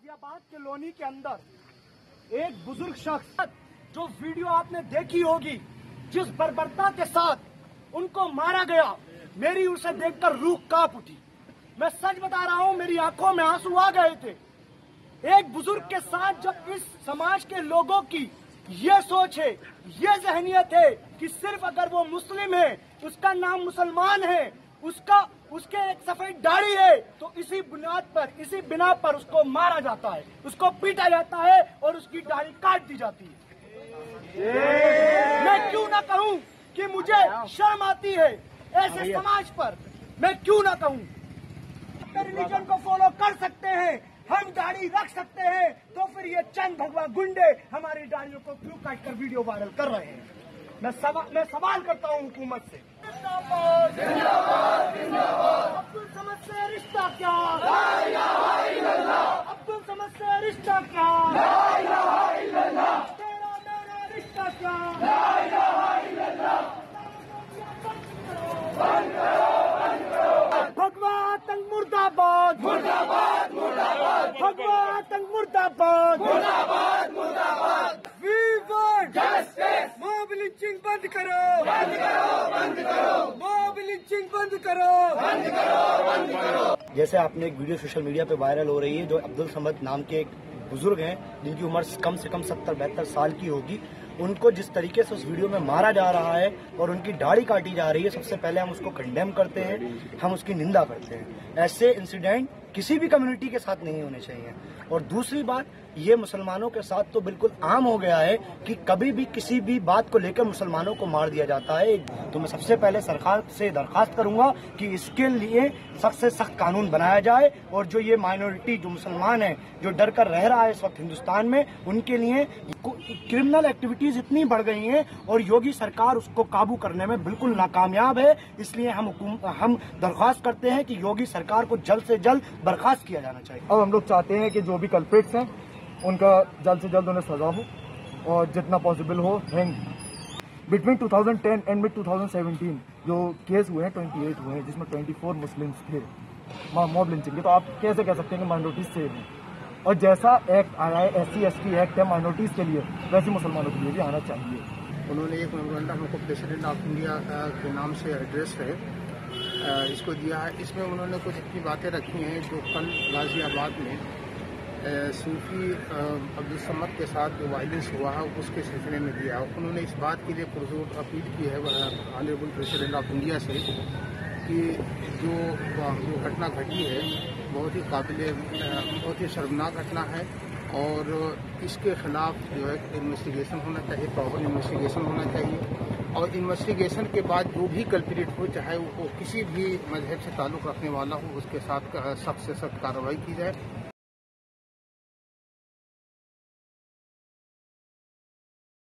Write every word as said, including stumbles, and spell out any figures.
गाजियाबाद के लोनी के अंदर एक बुजुर्ग शख्स, जो वीडियो आपने देखी होगी, जिस बर्बरता के साथ उनको मारा गया, मेरी उसे देखकर रूह कांप उठी। मैं सच बता रहा हूँ, मेरी आंखों में आंसू आ गए थे। एक बुजुर्ग के साथ जब इस समाज के लोगों की ये सोच है, ये जहनियत है कि सिर्फ अगर वो मुस्लिम है, उसका नाम मुसलमान है, उसका उसके एक सफेद दाढ़ी है, तो इसी बुनियाद पर, इसी बिना पर उसको मारा जाता है, उसको पीटा जाता है और उसकी दाढ़ी काट दी जाती है। मैं क्यों ना कहूं कि मुझे शर्म आती है ऐसे समाज पर, मैं क्यों ना कहूं। रिलीजन को फॉलो कर सकते हैं, हम दाढ़ी रख सकते हैं, तो फिर ये चंद भगवा गुंडे हमारी दाढ़ियों को क्यों काट कर वीडियो वायरल कर रहे हैं। मैं सवा, मैं सवाल करता हूँ हुकूमत से। जिंदाबाद, जिंदाबाद, जिंदाबाद। अब्दुल समद से रिश्ता क्या? ला इलाहा इल्लल्लाह। अब्दुल समद से रिश्ता क्या? ला इलाहा इल्लल्लाह। तेरा मेरा रिश्ता क्या? ला इलाहा इल्लल्लाह। बंद करो, बंद करो। भगवा आतंक मुर्दाबाद, मुर्दाबाद, मुर्दाबाद। भगवा आतंक मुर्दाबाद, मुर्दाबाद, मुर्दाबाद। बंद करो, बंद करो, बंद करो। मॉब लिंचिंग बंद करो, बंद करो, बंद करो। जैसे आपने एक वीडियो सोशल मीडिया पे वायरल हो रही है, जो अब्दुल समद नाम के एक बुजुर्ग हैं, जिनकी उम्र कम से कम सत्तर बहत्तर साल की होगी, उनको जिस तरीके से उस वीडियो में मारा जा रहा है और उनकी दाढ़ी काटी जा रही है, सबसे पहले हम उसको कंडेम करते हैं, हम उसकी निंदा करते हैं। ऐसे इंसिडेंट किसी भी कम्युनिटी के साथ नहीं होने चाहिए। और दूसरी बात, ये मुसलमानों के साथ तो बिल्कुल आम हो गया है कि कभी भी किसी भी बात को लेकर मुसलमानों को मार दिया जाता है। तो मैं सबसे पहले सरकार से दरखास्त करूंगा कि इसके लिए सख्त से सख्त कानून बनाया जाए, और जो ये माइनॉरिटी, जो मुसलमान है, जो डर कर रह रहा है इस वक्त हिंदुस्तान में, उनके लिए क्रिमिनल एक्टिविटीज इतनी बढ़ गई हैं और योगी सरकार उसको काबू करने में बिल्कुल नाकामयाब है। इसलिए हम हम दरख्वास्त करते हैं कि योगी सरकार को जल्द से जल्द बर्खास्त किया जाना चाहिए। अब हम लोग चाहते हैं कि जो भी कल्प्रिट्स हैं, उनका जल्द से जल्द उन्हें सजा हो और जितना पॉसिबल हो hang. Between two thousand ten and mid two thousand seventeen जो केस हुए हैं, अट्ठाईस हुए हैं, जिसमें चौबीस मुस्लिम्स थे मॉब लिंचिंग के। तो आप कैसे कह सकते हैं कि माइनॉरिटीज सेफ हैं? और जैसा एक्ट आया है, S C S T act है माइनॉरिटीज़ के लिए, वैसे मुसलमानों के लिए भी आना चाहिए। उन्होंने एक मेमोरेंडम हमको प्रेसिडेंट ऑफ इंडिया के नाम से एड्रेस है, इसको दिया है। इसमें उन्होंने कुछ इतनी बातें रखी हैं जो कल गाजियाबाद में सूफी अब्दुल समद के साथ जो वायलेंस हुआ है उसके सिलसिले में दिया। उन्होंने इस बात के लिए पुरजोर अपील की है ऑनरेबल प्रेसिडेंट ऑफ इंडिया से कि जो जो घटना घटी है बहुत ही काबिले, बहुत ही शर्मनाक घटना है, और इसके खिलाफ जो है इन्वेस्टिगेशन होना चाहिए, प्रॉपर इन्वेस्टिगेशन होना चाहिए। और इन्वेस्टिगेशन के बाद जो भी कल्प्रिट हो, चाहे वो किसी भी मजहब से ताल्लुक़ रखने वाला हो, उसके साथ सख्त से सख्त कार्रवाई की जाए।